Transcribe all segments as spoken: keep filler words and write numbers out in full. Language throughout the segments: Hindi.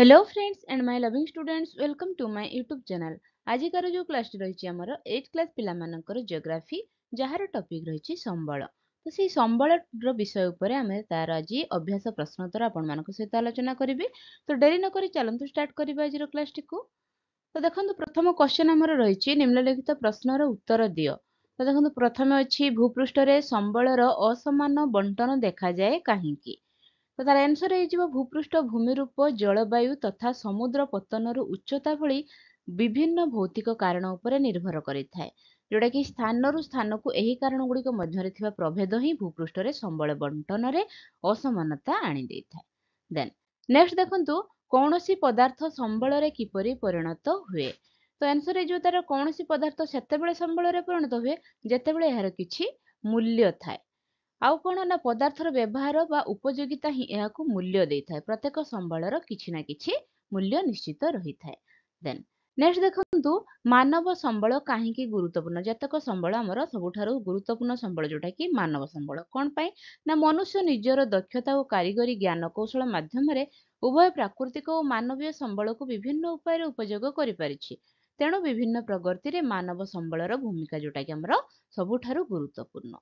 Hello friends and my loving students welcome to my YouTube channel. आज कार जो क्लास रही आमर एट क्लास पिलामानकर ज्योग्राफी जार टॉपिक रही संबल, तो से संबल विषय उपर आम तार आज अभ्यास प्रश्नोत्तर आपण सहित आलोचना करेंगे। तो डेरी नक चलतु स्टार्ट करवा आज क्लास टी। तो देखो प्रथम क्वेश्चन आमर रही निम्नलिखित प्रश्नर उत्तर दियो। तो देखो प्रथम अच्छी भूपृष्ठ संबलर असमान बंटन देखा जाए कहीं। तो तार आंसर हो भूपृष्ठ भूमिरूप जलवायु तथा समुद्र पत्तनर उच्चता भली विभिन्न भौतिक कारण उपरे निर्भर करिथाए, जोटा कि स्थानरू स्थान को यही कारण गुड़िक मध्यरे थिबा प्रभेद ही भूपृष्ठ संबल बंटन रे असमानता आनी देइथाए। देन नेक्स्ट देखंतु कौनसी पदार्थ संबल रे किपरि परिणत हुए। तो आंसर हो तार कौनसी पदार्थ सेतेबेले संबल रे परिणत हुए जेतेबेले यार किछि मूल्य थाए। आउ कौन ना पदार्थर व्यवहार बा उपयोगिता ही यहाकू मूल्य दे था। प्रत्येक संबलर किछि ना किछि मूल्य निश्चित रही था। देन नेक्स्ट देखंतु मानव संबल काहेकि गुरुत्वपूर्ण। जतक संबल आमर सबुठारो गुरुत्वपूर्ण संबल जोटा कि मानव संबल कोन पई ना मनुष्य निजर दक्षता और कारीगरी ज्ञान कौशल माध्यम रे उभय प्राकृतिक और मानवीय संबल को विभिन्न उपाय रे उपयोग करि परिछि। तेणु विभिन्न प्रगति रे मानव संबलर भूमिका जोटा कि आमर सबुठारो गुरुत्वपूर्ण।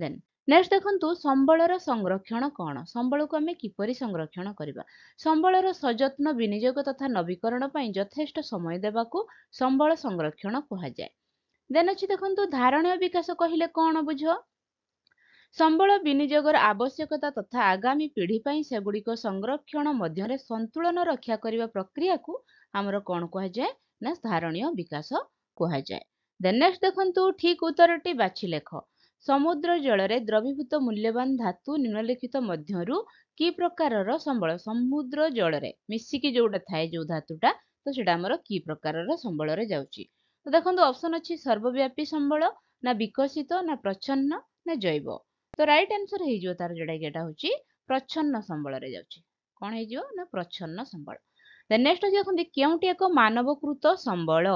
देन नेक्स्ट देखंतु संबलर संरक्षण कौन। संबल को आम किपरि संरक्षण करवा। संबलर सयत्न विनियोग तथा नवीकरण पर यथेष्ट समय देवा को संबल संरक्षण कहुए। देन अच्छी देखंतु धारणीय विकास कहले कौन बुझ। संबल विनियोगर आवश्यकता तथा आगामी पीढ़ी पर सेगुड़िक संरक्षण मध्य संतुलन रक्षा करने प्रक्रिया को आमर कौन कहुए ना धारणीय विकास कहुए। देन नेक्स्ट देखंतु ठीक उत्तरटी बाछि लेख। समुद्र जलरे द्रवीभूत मूल्यवान धातु निम्नलिखित मध्यरु की प्रकारर संबल। समुद्र जलरे मिसिकी जोटा थाए जो धातुटा तो सेटा हमर की प्रकारर संबल रे जाउची। तो देखंतु ऑप्शन अछि सर्वव्यापी संबल ना विकसित ना प्रच्छन्न ना जैव। तो राइट आंसर हे जो तार जडा केटा होची प्रच्छन्न संबल रे जाउची। कोन हे जो ना प्रच्छन्न संबल। देन नेक्स्ट देखंतु केउटी एक मानवकृत संबल।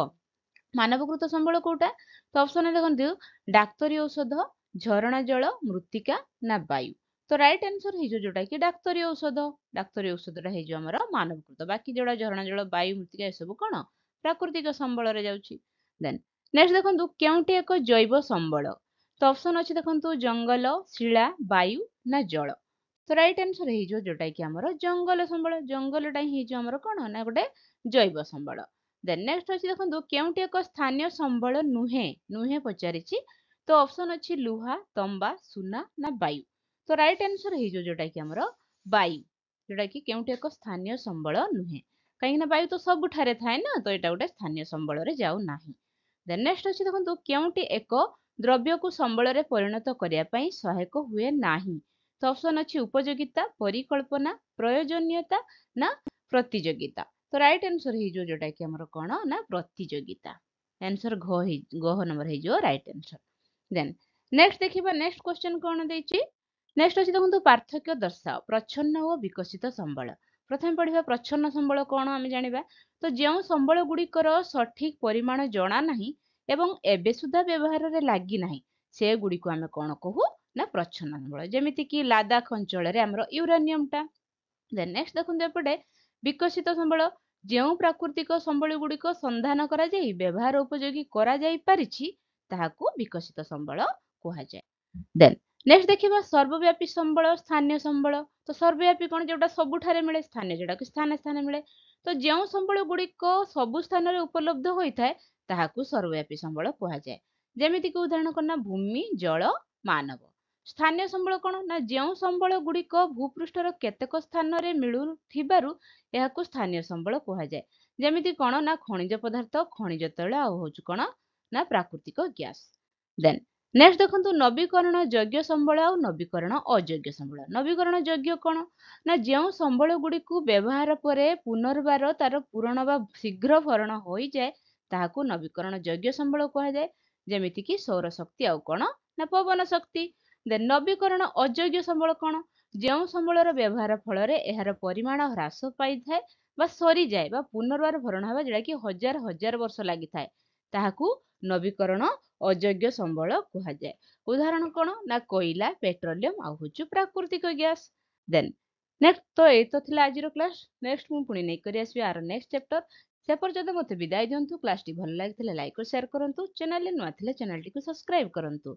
मानवकृत संबल कोटा तो ऑप्शन देखंतु डाक्तरी औषध झरणा जल मृत्तिका ना वायु। तो राइट आंसर है जो जोटा कि डाक्तरी औषध। डाक्तरी औषधटा है जो हमर मानवकृत, बाकी जोड़ा झरणा जल वायु मृत्तिका ए सब कोन प्राकृतिक संबल रे जाउची। देन नेक्स्ट देखंतु केउटी एक जैव संबल। तो ऑप्शन अछि देखंतु जंगल शिला वायु ना जल। तो राइट आंसर है जो जोटा कि हमर जंगल संबल। जंगलटा ही जो हमर कोन ना गोटे जैव संबल। देन नेक्स्ट अछि देखंतु केउटी एक स्थानीय संबल नुहे। नुहे पचारिछि तो ऑप्शन अच्छी लुहा तंबा सुना ना वायु। तो राइट आंसर है जो जोटा कि आमर वायु, जोटा कि केउटी एक स्थानीय संबल नुहे कहीं वायु तो सब ठारे थाए ना, तो एटा गोटे स्थानीय संबल रे जाउ नाही। देन नेक्स्ट अछि देखंतु केउटी एक द्रव्य को संबल रे परिणत करिया पई सहायक हुए नाही। तो ऑप्शन अछि उपयोगिता परिकल्पना प्रयोजनीयता ना प्रतियोगिता। तो राइट आंसर है जो जोटा कि आमर कोन ना प्रतियोगिता। आंसर घ हे घ नंबर है जो राइट आंसर। देन नेक्स्ट देखिबा नेक्स्ट क्वेश्चन कोन देछि। नेक्स्ट अछि देखंतु पार्थक्य दर्शाओ प्रच्छन्न ओ विकसित संबल। प्रथम पढ़िबा प्रच्छन्न संबल कोन हम जानिबा। तो जेउ संबल गुडीकर सठिक परिमाण जणा नाही एवं एबे सुद्धा व्यवहार रे लागि नाही से गुडी को हम कोन कहू ना प्रच्छन्न संबल, जेमिति कि लादाख अंचल रे हमर यूरानियमटा। देन नेक्स्ट देखंतु एपटे विकसित संबल। जो प्राकृतिक संबल गुड़िक संधान करा जाई व्यवहार उपयोगी करा जाई परिछि ताहाकू विकसित संबल कहा जाय। देन नेक्स्ट देखिबा सर्वव्यापी संबल स्थानीय संबल। तो सर्वव्यापी कोन जोटा सब ठारे मिले, स्थानीय जोटा कि स्थान स्थान मिले। तो जो संबल गुड़िक सब स्थान रे उपलब्ध होइथाय ताहाकू सर्वव्यापी संबल कहा जाय, जेमिति कि उदाहरण कोन भूमि जल मानव। स्थानीय संबल कोन ना जो संबल गुड़िक भूपृष्ठर केतेक स्थान रे मिलुथिबारु एहाकू स्थानीय संबल कहा जाय, जेमिति कोन ना खनिज पदार्थ खनिज तैल आ होचु कोन ना प्राकृतिक गैस। देन नेक्स्ट देखंतु नवीकरण योग्य संबल आ नवीकरण अयोग्य संबल। नवीकरण योग्य कोन ना जो संबल गुड़िक व्यवहार पर पुनर्बार तार पूरण बा शीघ्र भरण होई जाय ताहाकू नवीकरण योग्य संबल कहा जाय, जेमिति कि सौर शक्ति आ कोन ना पवन शक्ति। देन नवीकरण अयोग्य संबल कोन जो संबलर व्यवहार फल यार परिमाण ह्रास पाई थाए बा सरी जाए बा पुनर्वार भरण होगा जोटा कि हजार हजार वर्ष लगी थाए ताहाकू नवीकरण अयोग्य संबल कहा जाए। उदाहरण कोन ना कोयला पेट्रोलियम आ प्राकृतिक गैस। देन नेक्स्ट तो यही तो थिला आजिरो क्लास। नेक्स्ट मु पुणी नै करी आसबी आर नेक्स्ट चैप्टर। से पर्यंत मते विदाय दियंतु। क्लास टी भल लागिले लाइक और शेयर करंतु। चैनल रे नुआ थिले चैनल टी को सब्सक्राइब करंतु।